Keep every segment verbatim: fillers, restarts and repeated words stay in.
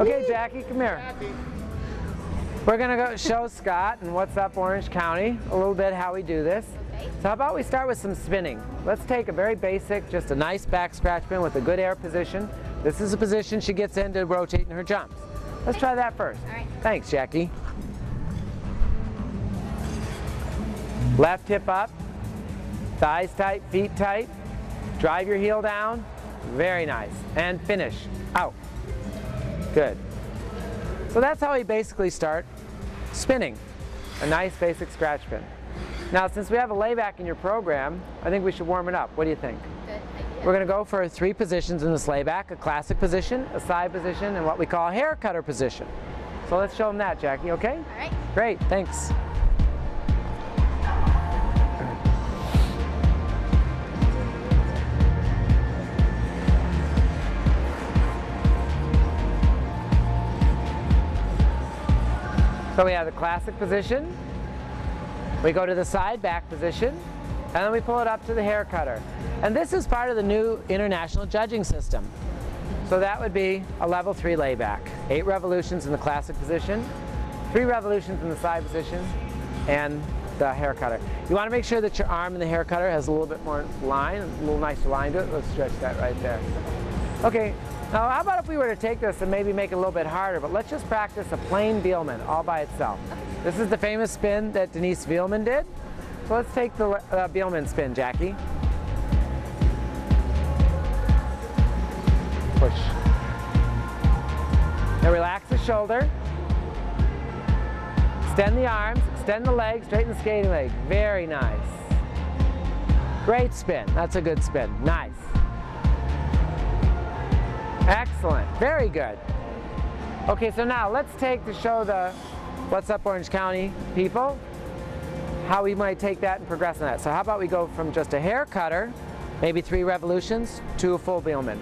Okay, Jackie, come here. Jackie. We're going to go show Scott and What's Up Orange County a little bit how we do this. Okay. So how about we start with some spinning? Let's take a very basic, just a nice back scratch pin with a good air position. This is a position she gets in to rotate in her jumps. Let's try that first. All right. Thanks, Jackie. Left hip up, thighs tight, feet tight. Drive your heel down. Very nice. And finish. Out. Good. So that's how we basically start spinning. A nice basic scratch pin. Now, since we have a layback in your program, I think we should warm it up. What do you think? Good idea. We're going to go for three positions in this layback, a classic position, a side position, and what we call a hair cutter position. So let's show them that, Jackie, okay? All right. Great, thanks. So we have the classic position, we go to the side back position, and then we pull it up to the hair cutter. And this is part of the new international judging system. So that would be a level three layback. Eight revolutions in the classic position, three revolutions in the side position, and the hair cutter. You want to make sure that your arm in the hair cutter has a little bit more line, a little nicer line to it. Let's stretch that right there. Okay. Now, how about if we were to take this and maybe make it a little bit harder, but let's just practice a plain Bielman all by itself. This is the famous spin that Denise Bielman did. So let's take the uh, Bielman spin, Jackie. Push. Now relax the shoulder. Extend the arms, extend the legs, straighten the skating leg. Very nice. Great spin. That's a good spin. Nice. Excellent. Very good. Okay, so now let's take to show the What's Up Orange County people how we might take that and progress on that. So how about we go from just a hair cutter, maybe three revolutions, to a full Bielman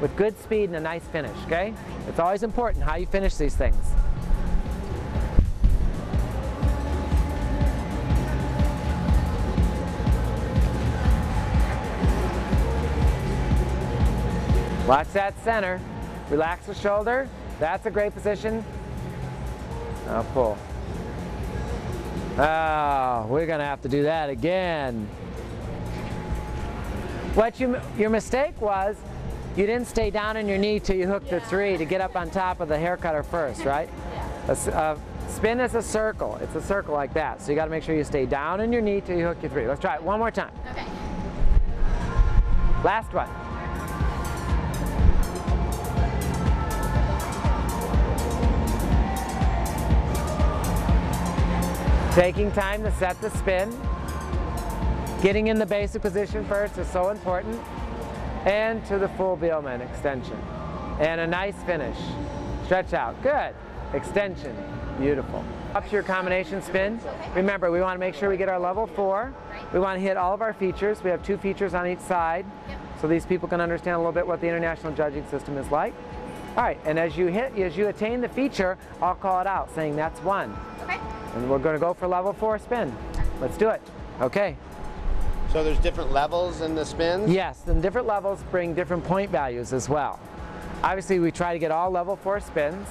with good speed and a nice finish, okay? It's always important how you finish these things. Watch that center. Relax the shoulder. That's a great position. Now pull. Oh, we're going to have to do that again. What you, your mistake was, you didn't stay down on your knee till you hooked yeah. the three to get up on top of the hair cutter first, right? Yeah. A, a spin is a circle. It's a circle like that. So you got to make sure you stay down on your knee till you hook your three. Let's try it one more time. Okay. Last one. Taking time to set the spin. Getting in the basic position first is so important. And to the full Bielman extension. And a nice finish. Stretch out. Good. Extension. Beautiful. Up to your combination spin. Remember, we want to make sure we get our level four. We want to hit all of our features. We have two features on each side. So these people can understand a little bit what the international judging system is like. All right, and as you hit, as you attain the feature, I'll call it out saying that's one. Okay. And we're going to go for level four spin. Let's do it. Okay. So there's different levels in the spins? Yes, and different levels bring different point values as well. Obviously, we try to get all level four spins.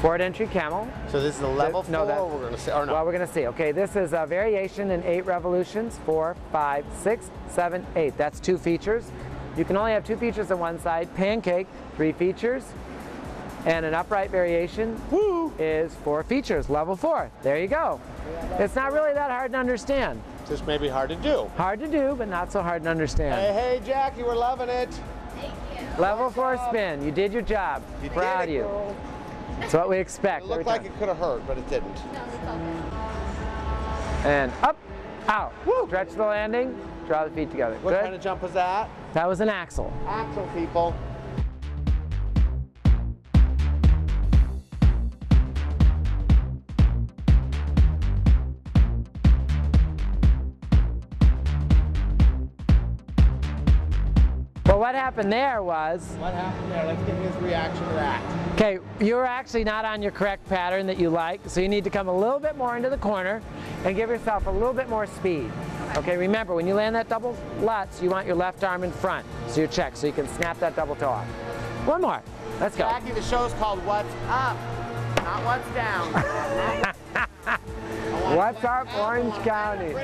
Forward entry camel. So this is the level the, four? No, that, we're going to see, or no? Well, we're going to see. Okay, this is a variation in eight revolutions. Four, five, six, seven, eight. That's two features. You can only have two features on one side. Pancake, three features. And an upright variation Woo. is four features, level four. There you go. It's not really that hard to understand. Just maybe hard to do. Hard to do, but not so hard to understand. Hey, hey, Jackie, we're loving it. Thank you. Level nice four job. spin. You did your job. You Proud did it, girl. of you. That's what we expect. It looked like it could have hurt, but it didn't. No, it's okay. And up, out. Woo. Stretch the landing, draw the feet together. What Good. kind of jump was that? That was an axel. Axel, people. Well, what happened there was... What happened there? Let's get his reaction to that. Okay, you were actually not on your correct pattern that you like, so you need to come a little bit more into the corner and give yourself a little bit more speed. Okay, remember, when you land that double Lutz, you want your left arm in front, so you check, so you can snap that double toe off. One more. Let's go. Jackie, the show's called What's Up, not What's Down. What's Up Orange County.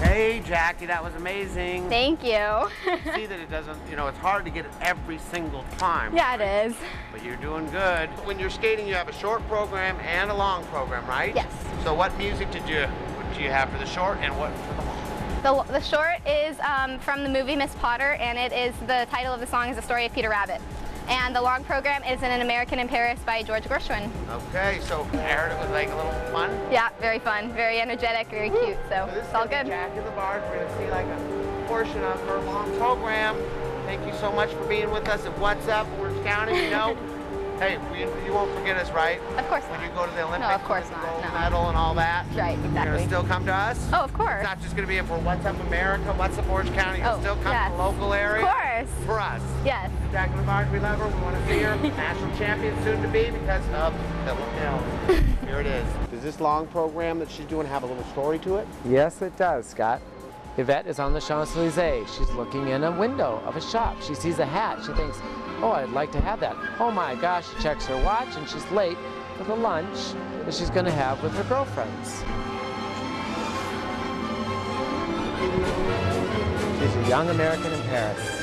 Hey, Jackie, that was amazing. Thank you. See that it doesn't, you know, it's hard to get it every single time. Yeah, right? It is. But you're doing good. When you're skating, you have a short program and a long program, right? Yes. So what music did you, what do you have for the short and what for the long? The, the short is um, from the movie Miss Potter, and it is, the title of the song is The Story of Peter Rabbit. And the long program is An American in Paris by George Gershwin. Okay, so I heard it was like a little fun? Yeah, very fun, very energetic, very Woo. cute, so, so it's all good. Jackie LaBarge, we're going to see like a portion of her long program. Thank you so much for being with us at What's Up Orange County, you know. Hey, we, you won't forget us, right? Of course When not. you go to the Olympics, no, of course the gold not. No. medal and all that. Right, exactly. You're going to still come to us? Oh, of course. It's not just going to be for What's Up America, What's Up Orange County. You'll oh, still come yes. to the local area? Of course. For us. Yes. Jackie LaBarge, we love her. We want to see her. National champion soon to be because of Phillip Mills. Here it is. Does this long program that she's doing have a little story to it? Yes, it does, Scott. Yvette is on the Champs-Élysées. She's looking in a window of a shop. She sees a hat. She thinks, oh, I'd like to have that. Oh my gosh, she checks her watch and she's late for the lunch that she's going to have with her girlfriends. She's a young American in Paris.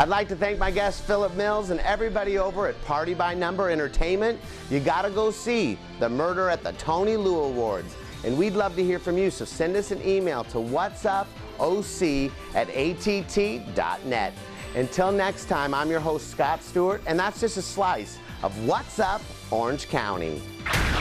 I'd like to thank my guest Phillip Mills and everybody over at Party By Number Entertainment. You gotta go see The Murder at the Tony Liu Awards. And we'd love to hear from you, so send us an email to what's up O C at A T T dot net. Until next time, I'm your host Scott Stewart, and that's just a slice of What's Up Orange County.